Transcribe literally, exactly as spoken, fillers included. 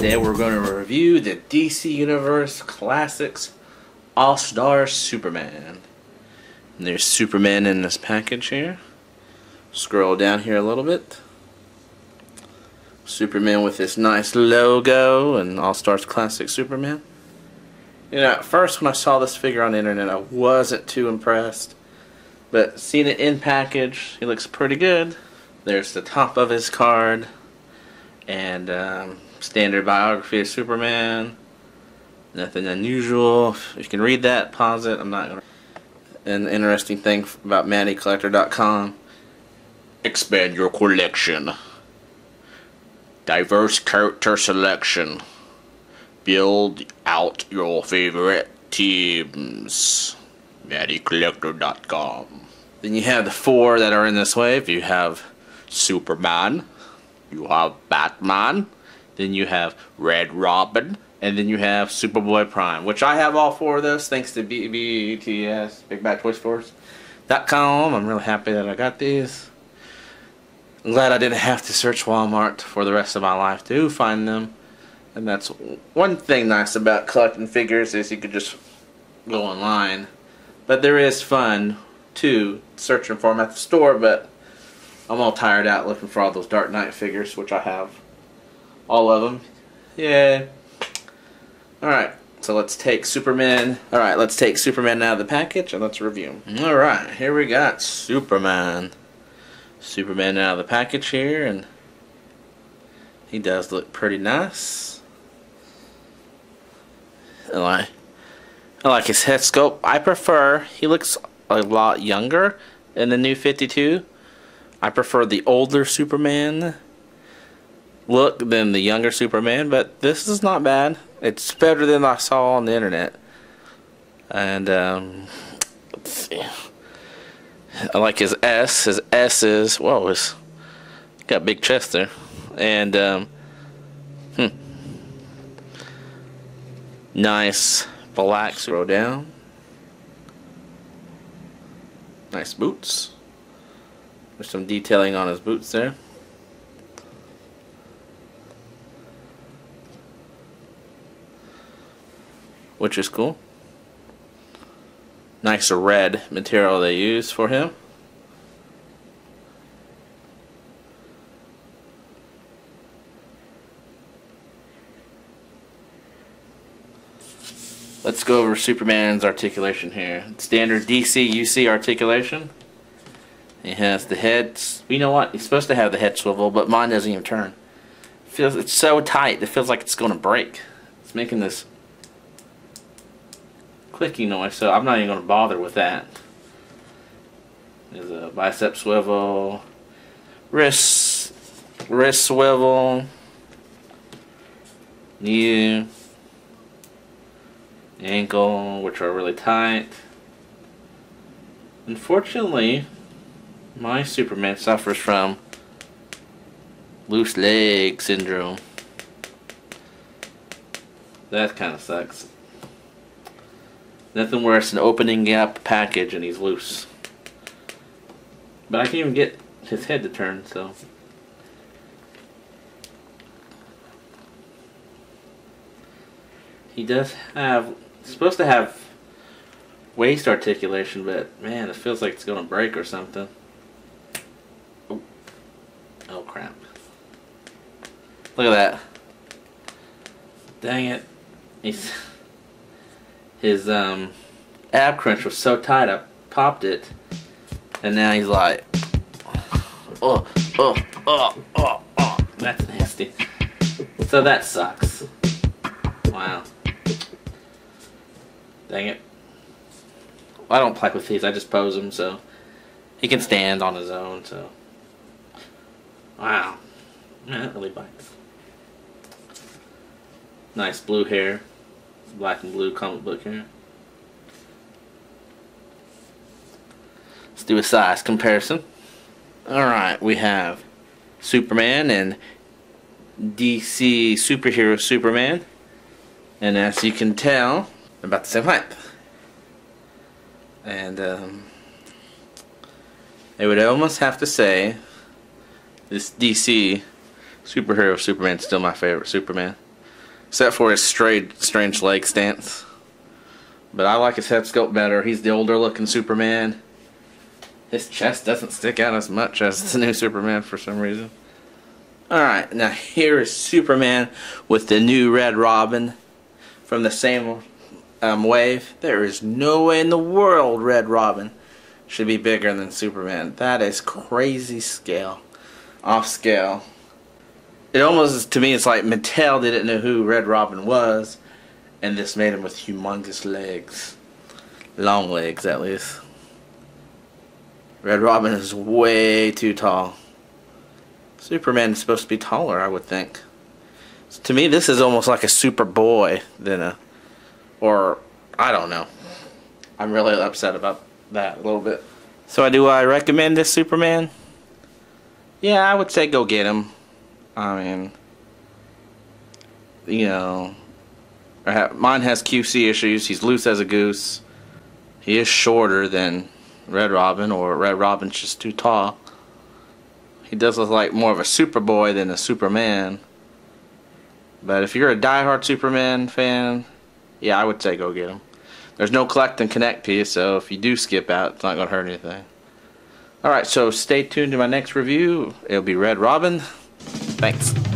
Today we're going to review the D C Universe Classics All-Star Superman. And there's Superman in this package here. Scroll down here a little bit. Superman with this nice logo and All-Star Classics Superman. You know, at first when I saw this figure on the internet, I wasn't too impressed. But seeing it in package, he looks pretty good. There's the top of his card. And um, standard biography of Superman. Nothing unusual. If you can read that, pause it. I'm not going to. An interesting thing about Matty collector dot com. Expand your collection. Diverse character selection. Build out your favorite teams. Matty collector dot com. Then you have the four that are in this wave. You have Superman. You have Batman. Then you have Red Robin. And then you have Superboy Prime. Which I have all four of those thanks to B B T S, Big Bad Toy Stores dot com. I'm really happy that I got these. I'm glad I didn't have to search Walmart for the rest of my life to find them. And that's one thing nice about collecting figures is you could just go online. But there is fun too searching for them at the store, but I'm all tired out looking for all those Dark Knight figures, which I have. All of them. Yeah. Alright, so let's take Superman. Alright, let's take Superman out of the package and let's review him. Alright, here we got Superman. Superman out of the package here, and he does look pretty nice. I like, I like his head sculpt. I prefer, he looks a lot younger in the new fifty-two. I prefer the older Superman look than the younger Superman, but this is not bad. It's better than I saw on the internet. And, um, let's see. I like his S. His S is, whoa, he's got a big chest there. And, um, hmm. Nice black scroll down. Nice boots. There's some detailing on his boots there. Which is cool. Nice red material they use for him. Let's go over Superman's articulation here. Standard D C U C articulation. He has the head, you know what, he's supposed to have the head swivel, but mine doesn't even turn. It feels, it's so tight, it feels like it's going to break. It's making this clicky noise, so I'm not even going to bother with that. There's a bicep swivel, wrist, wrist swivel, knee, ankle, which are really tight. Unfortunately, my Superman suffers from loose leg syndrome. That kind of sucks. Nothing worse than opening up package and he's loose. But I can't even get his head to turn, so. He does have, he's supposed to have waist articulation, but man, it feels like it's going to break or something. Oh crap. Look at that. Dang it. He's, his um, ab crunch was so tight I popped it. And now he's like, oh, oh, oh, oh, oh. That's nasty. So that sucks. Wow. Dang it. I don't play with these. I just pose them, so he can stand on his own, so. Wow, man, that really bites. Nice blue hair, black and blue comic book hair. Let's do a size comparison. Alright, we have Superman and D C Superhero Superman. And as you can tell, about the same height. And um, I would almost have to say this D C Superhero Superman is still my favorite Superman. except for his strange, strange leg stance. But I like his head sculpt better. He's the older looking Superman. His chest doesn't stick out as much as the new Superman for some reason. Alright, now here is Superman with the new Red Robin from the same um, wave. There is no way in the world Red Robin should be bigger than Superman. That is crazy scale. Off scale. It almost, to me, it's like Mattel didn't know who Red Robin was, and this made him with humongous legs. Long legs, at least. Red Robin is way too tall. Superman is supposed to be taller, I would think. So to me, this is almost like a Superboy than a... Or, I don't know. I'm really upset about that a little bit. So do I recommend this Superman? Yeah, I would say go get him. I mean... You know... Mine has Q C issues. He's loose as a goose. He is shorter than Red Robin, or Red Robin's just too tall. He does look like more of a Superboy than a Superman. But if you're a diehard Superman fan, yeah, I would say go get him. There's no collect and connect piece, so if you do skip out, it's not going to hurt anything. Alright, so stay tuned to my next review. It'll be Red Robin. Thanks.